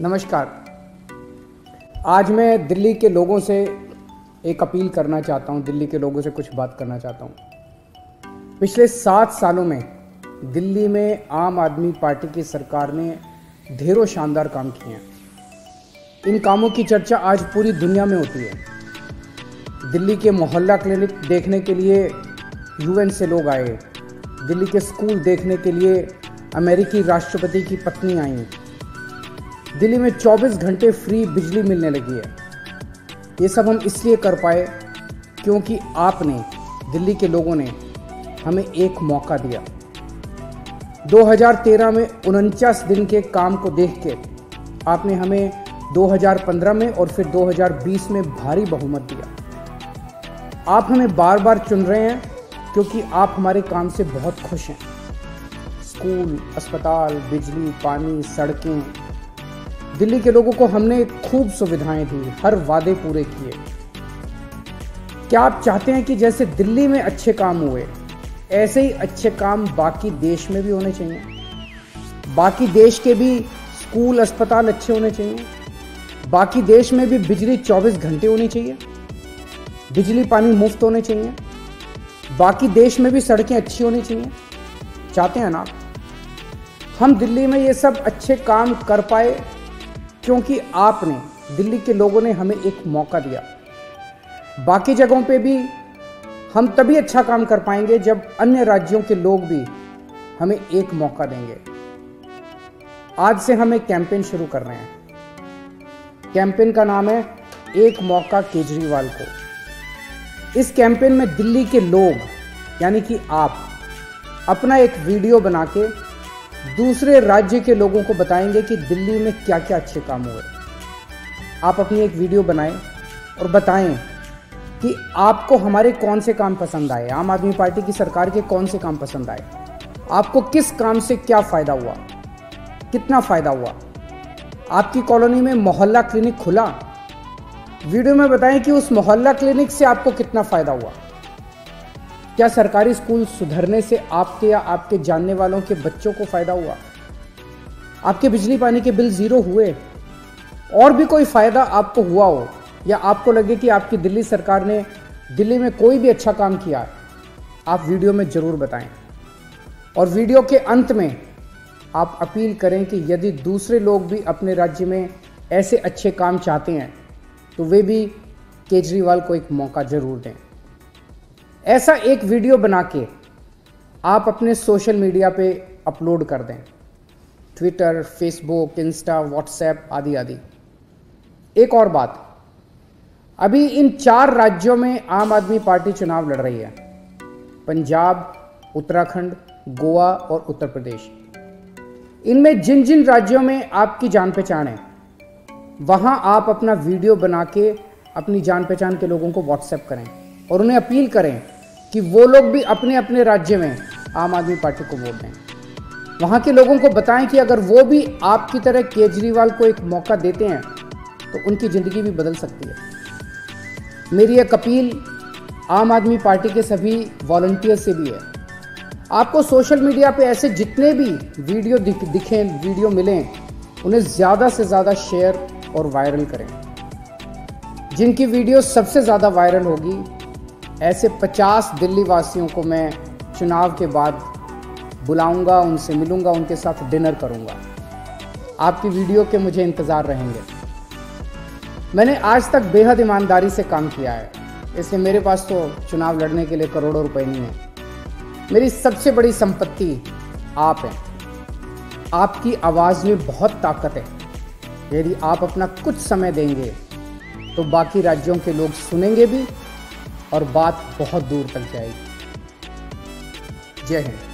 नमस्कार। आज मैं दिल्ली के लोगों से एक अपील करना चाहता हूं, दिल्ली के लोगों से कुछ बात करना चाहता हूं। पिछले 7 सालों में दिल्ली में आम आदमी पार्टी की सरकार ने ढेरों शानदार काम किए हैं। इन कामों की चर्चा आज पूरी दुनिया में होती है। दिल्ली के मोहल्ला क्लिनिक देखने के लिए यूएन से लोग आए, दिल्ली के स्कूल देखने के लिए अमेरिकी राष्ट्रपति की पत्नी आई, दिल्ली में 24 घंटे फ्री बिजली मिलने लगी है। ये सब हम इसलिए कर पाए क्योंकि आपने, दिल्ली के लोगों ने हमें एक मौका दिया। 2013 में 49 दिन के काम को देख के आपने हमें 2015 में और फिर 2020 में भारी बहुमत दिया। आप हमें बार बार चुन रहे हैं क्योंकि आप हमारे काम से बहुत खुश हैं। स्कूल, अस्पताल, बिजली, पानी, सड़कें, दिल्ली के लोगों को हमने खूब सुविधाएं दी, हर वादे पूरे किए। क्या आप चाहते हैं कि जैसे दिल्ली में अच्छे काम हुए ऐसे ही अच्छे काम बाकी देश में भी होने चाहिए? बाकी देश के भी स्कूल, अस्पताल अच्छे होने चाहिए, बाकी देश में भी बिजली 24 घंटे होनी चाहिए, बिजली पानी मुफ्त होने चाहिए, बाकी देश में भी सड़कें अच्छी होनी चाहिए। चाहते हैं ना हम दिल्ली में ये सब अच्छे काम कर पाए क्योंकि आपने, दिल्ली के लोगों ने हमें एक मौका दिया। बाकी जगहों पे भी हम तभी अच्छा काम कर पाएंगे जब अन्य राज्यों के लोग भी हमें एक मौका देंगे। आज से हम एक कैंपेन शुरू कर रहे हैं। कैंपेन का नाम है एक मौका केजरीवाल को। इस कैंपेन में दिल्ली के लोग यानी कि आप अपना एक वीडियो बना के दूसरे राज्य के लोगों को बताएंगे कि दिल्ली में क्या क्या अच्छे काम हुए। आप अपनी एक वीडियो बनाएं और बताएं कि आपको हमारे कौन से काम पसंद आए, आम आदमी पार्टी की सरकार के कौन से काम पसंद आए, आपको किस काम से क्या फ़ायदा हुआ, कितना फ़ायदा हुआ, आपकी कॉलोनी में मोहल्ला क्लिनिक खुला। वीडियो में बताएं कि उस मोहल्ला क्लिनिक से आपको कितना फ़ायदा हुआ, क्या सरकारी स्कूल सुधरने से आपके या आपके जानने वालों के बच्चों को फायदा हुआ, आपके बिजली पानी के बिल 0 हुए, और भी कोई फायदा आपको हुआ हो या आपको लगे कि आपकी दिल्ली सरकार ने दिल्ली में कोई भी अच्छा काम किया है, आप वीडियो में ज़रूर बताएं। और वीडियो के अंत में आप अपील करें कि यदि दूसरे लोग भी अपने राज्य में ऐसे अच्छे काम चाहते हैं तो वे भी केजरीवाल को एक मौका ज़रूर दें। ऐसा एक वीडियो बना के आप अपने सोशल मीडिया पे अपलोड कर दें, ट्विटर, फेसबुक, इंस्टा, व्हाट्सएप आदि आदि। एक और बात, अभी इन 4 राज्यों में आम आदमी पार्टी चुनाव लड़ रही है, पंजाब, उत्तराखंड, गोवा और उत्तर प्रदेश। इनमें जिन जिन राज्यों में आपकी जान पहचान है वहाँ आप अपना वीडियो बना के अपनी जान पहचान के लोगों को व्हाट्सएप करें और उन्हें अपील करें कि वो लोग भी अपने अपने राज्य में आम आदमी पार्टी को वोट दें। वहाँ के लोगों को बताएं कि अगर वो भी आपकी तरह केजरीवाल को एक मौका देते हैं तो उनकी ज़िंदगी भी बदल सकती है। मेरी एक अपील आम आदमी पार्टी के सभी वॉलंटियर से भी है। आपको सोशल मीडिया पे ऐसे जितने भी वीडियो दिखें, वीडियो मिलें, उन्हें ज़्यादा से ज़्यादा शेयर और वायरल करें। जिनकी वीडियो सबसे ज़्यादा वायरल होगी ऐसे 50 दिल्ली वासियों को मैं चुनाव के बाद बुलाऊंगा, उनसे मिलूंगा, उनके साथ डिनर करूंगा। आपकी वीडियो के मुझे इंतज़ार रहेंगे। मैंने आज तक बेहद ईमानदारी से काम किया है, इसलिए मेरे पास तो चुनाव लड़ने के लिए करोड़ों रुपए नहीं है। मेरी सबसे बड़ी संपत्ति आप हैं। आपकी आवाज़ में बहुत ताकत है। यदि आप अपना कुछ समय देंगे तो बाकी राज्यों के लोग सुनेंगे भी और बात बहुत दूर तक जाएगी। जय हिंद।